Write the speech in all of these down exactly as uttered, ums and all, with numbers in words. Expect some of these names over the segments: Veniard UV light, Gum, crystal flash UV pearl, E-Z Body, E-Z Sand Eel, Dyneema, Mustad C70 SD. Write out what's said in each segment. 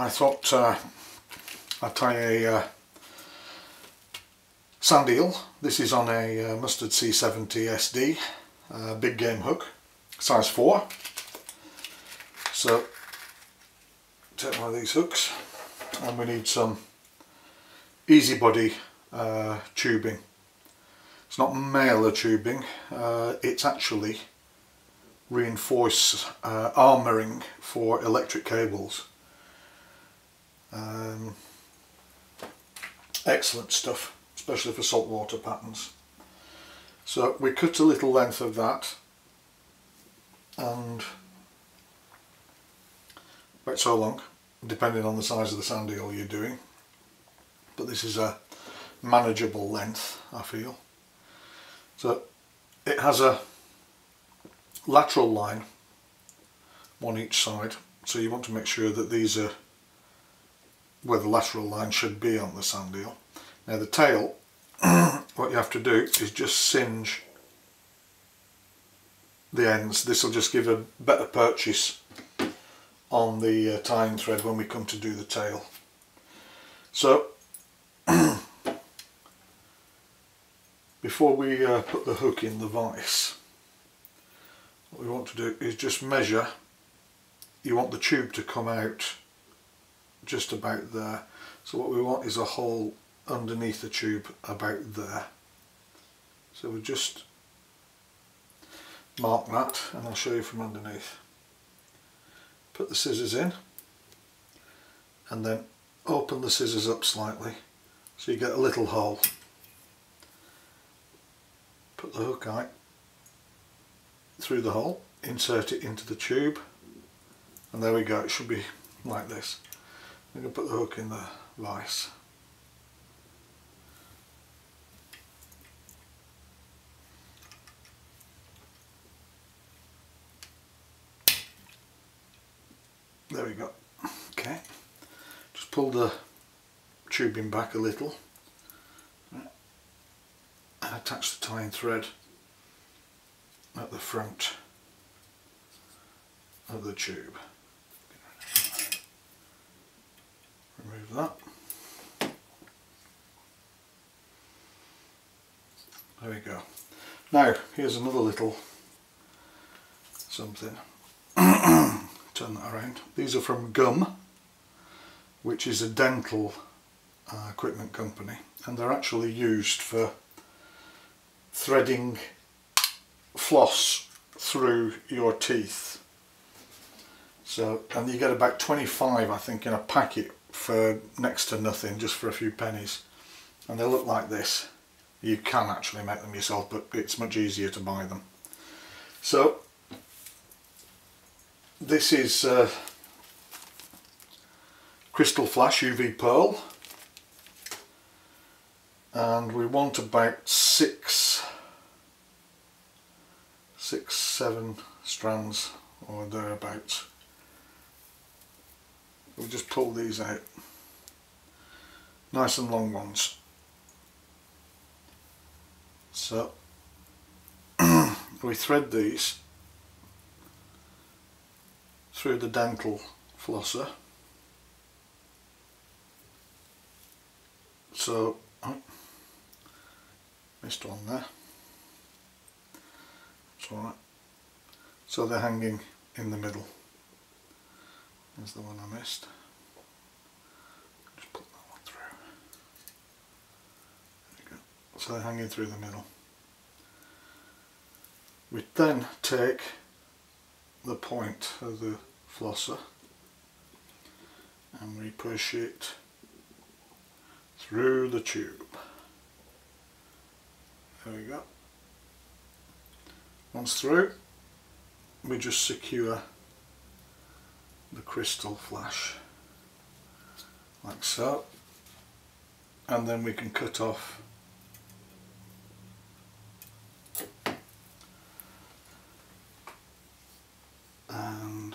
I thought uh, I'd try a uh, sand eel. This is on a uh, Mustad C seventy S D uh, big game hook, size four. So take one of these hooks, and we need some easy body uh, tubing. It's not mailer tubing, uh, it's actually reinforced uh, armouring for electric cables. Um, excellent stuff, especially for saltwater patterns. So we cut a little length of that, and about so long, depending on the size of the sand eel you're doing. But this is a manageable length, I feel. So it has a lateral line, one each side, so you want to make sure that these are where the lateral line should be on the sand eel. Now the tail, what you have to do is just singe the ends. This will just give a better purchase on the uh, tying thread when we come to do the tail. So before we uh, put the hook in the vise, what we want to do is just measure. You want the tube to come out just about there, so what we want is a hole underneath the tube about there. So we'll just mark that, and I'll show you from underneath. Put the scissors in, and then open the scissors up slightly so you get a little hole. Put the hook eye through the hole, insert it into the tube, and there we go, it should be like this. I'm going to put the hook in the vise. There we go. Okay, just pull the tubing back a little and attach the tying thread at the front of the tube. Remove that. There we go. Now here's another little something. Turn that around. These are from Gum, which is a dental uh, equipment company, and they're actually used for threading floss through your teeth. So, and you get about twenty-five, I think, in a packet for next to nothing, just for a few pennies, and they look like this. You can actually make them yourself, but it's much easier to buy them. So this is uh, crystal flash U V pearl, and we want about six six seven strands or thereabouts. We'll just pull these out, nice and long ones. So we thread these through the dental flosser. So oh, missed one there. It's all right. So they're hanging in the middle. There's the one I missed. Just put that one through. There you go. So they're hanging through the middle. We then take the point of the flosser and we push it through the tube. There we go. Once through, we just secure the crystal flash like so, and then we can cut off and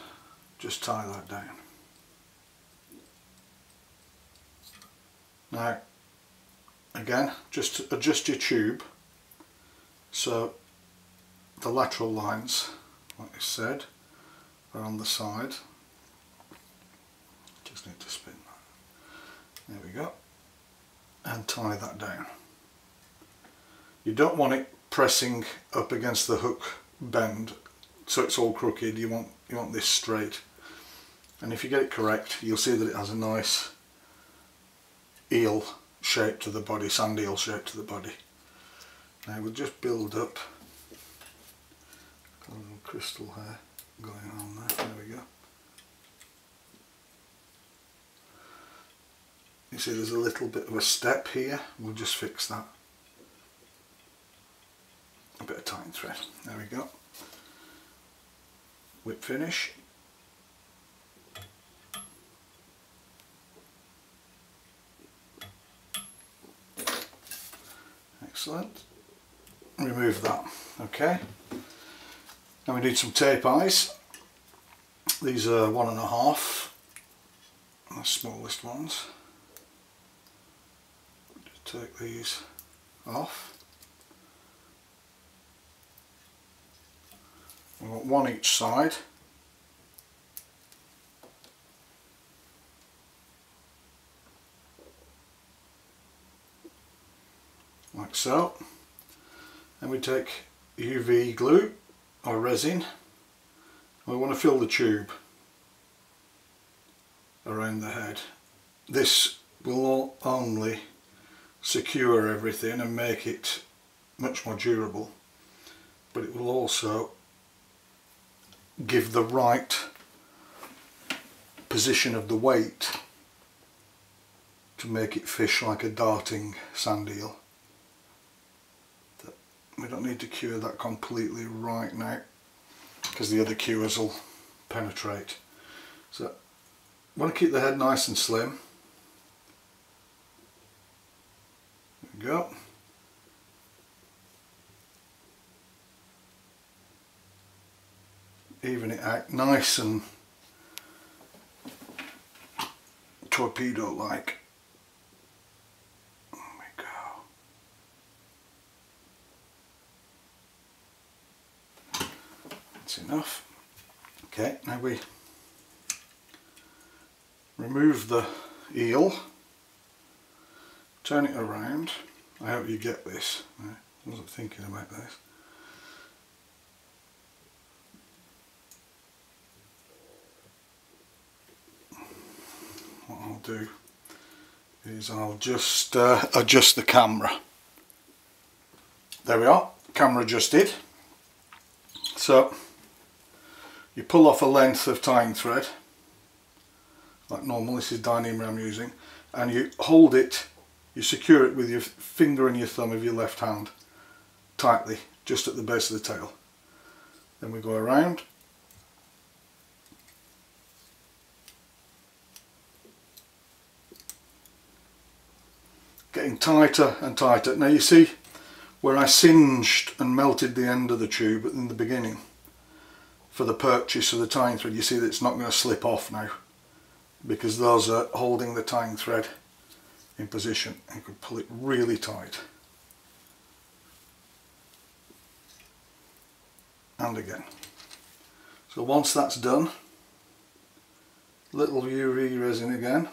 just tie that down. Now again, just adjust your tube so the lateral lines, like I said, are on the side. just need to spin that. There we go. And tie that down. You don't want it pressing up against the hook bend so it's all crooked. You want, you want this straight. And if you get it correct, you'll see that it has a nice eel shape to the body, sand eel shape to the body. Now we'll just build up a little crystal hair going on there. There we go. You see there's a little bit of a step here. We'll just fix that. A bit of tying thread. There we go. Whip finish. Excellent. Remove that. Okay. Now we need some tape eyes. These are one and a half, the smallest ones. Just take these off. We've got one each side. Like so. Then we take U V glue or resin. We want to fill the tube around the head. This will only secure everything and make it much more durable, but it will also give the right position of the weight to make it fish like a darting sand eel. We don't need to cure that completely right now because the other cures will penetrate. So I want to keep the head nice and slim. There we go. Even it out nice and torpedo like. There we go. That's enough. Okay, now we remove the eel, turn it around. I hope you get this. I wasn't thinking about this. What I'll do is I'll just uh, adjust the camera. There we are, camera adjusted. So you pull off a length of tying thread like normal. This is Dyneema I'm using, and you hold it, you secure it with your finger and your thumb of your left hand tightly just at the base of the tail. Then we go around. Getting tighter and tighter. Now you see where I singed and melted the end of the tube in the beginning for the purchase of the tying thread. You see that it's not going to slip off now because those are holding the tying thread in position. You can pull it really tight. And again. So once that's done, little U V resin again.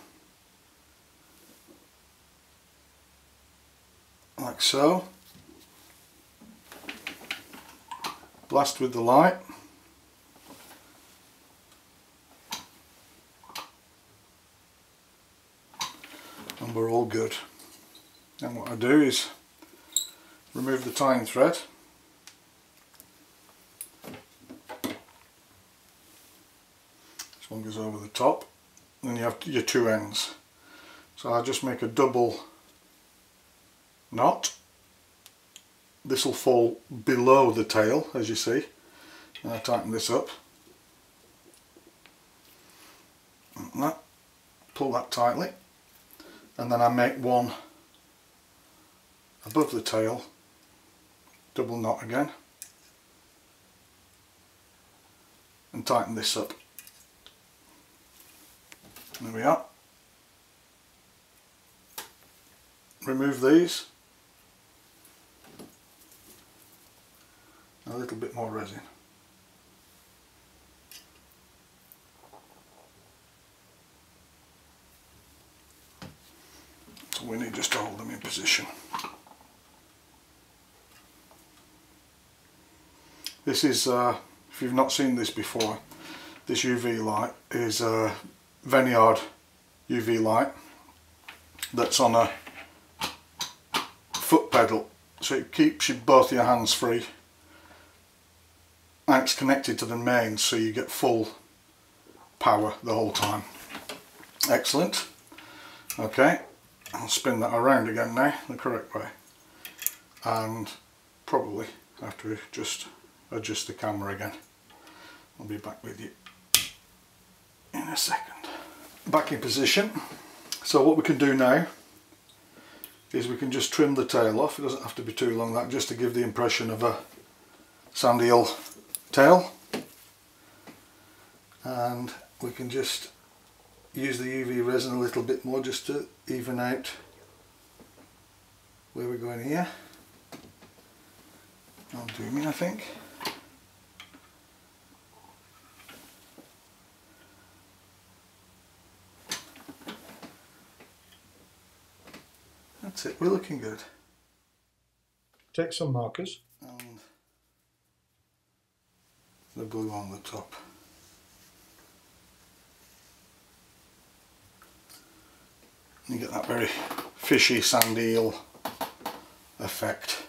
Like so. Blast with the light. And we're all good. Then what I do is remove the tying thread. This one goes over the top. Then you have your two ends. So I just make a double knot. This will fall below the tail as you see, and I tighten this up like that, pull that tightly, and then I make one above the tail, double knot again, and tighten this up. There we are. Remove these. A little bit more resin. position. This is, uh, if you've not seen this before, this U V light is a Veniard U V light that's on a foot pedal, so it keeps you, both your hands free, and it's connected to the mains so you get full power the whole time. Excellent. Okay, I'll spin that around again now the correct way, and probably have to just adjust the camera again. I'll be back with you in a second. Back in position. So what we can do now is we can just trim the tail off. It doesn't have to be too long, that just to give the impression of a sand eel tail, and we can just use the U V resin a little bit more just to even out where we're going here. I'll do me, I think. That's it, we're looking good. Take some markers and the blue on the top. You get that very fishy sand eel effect.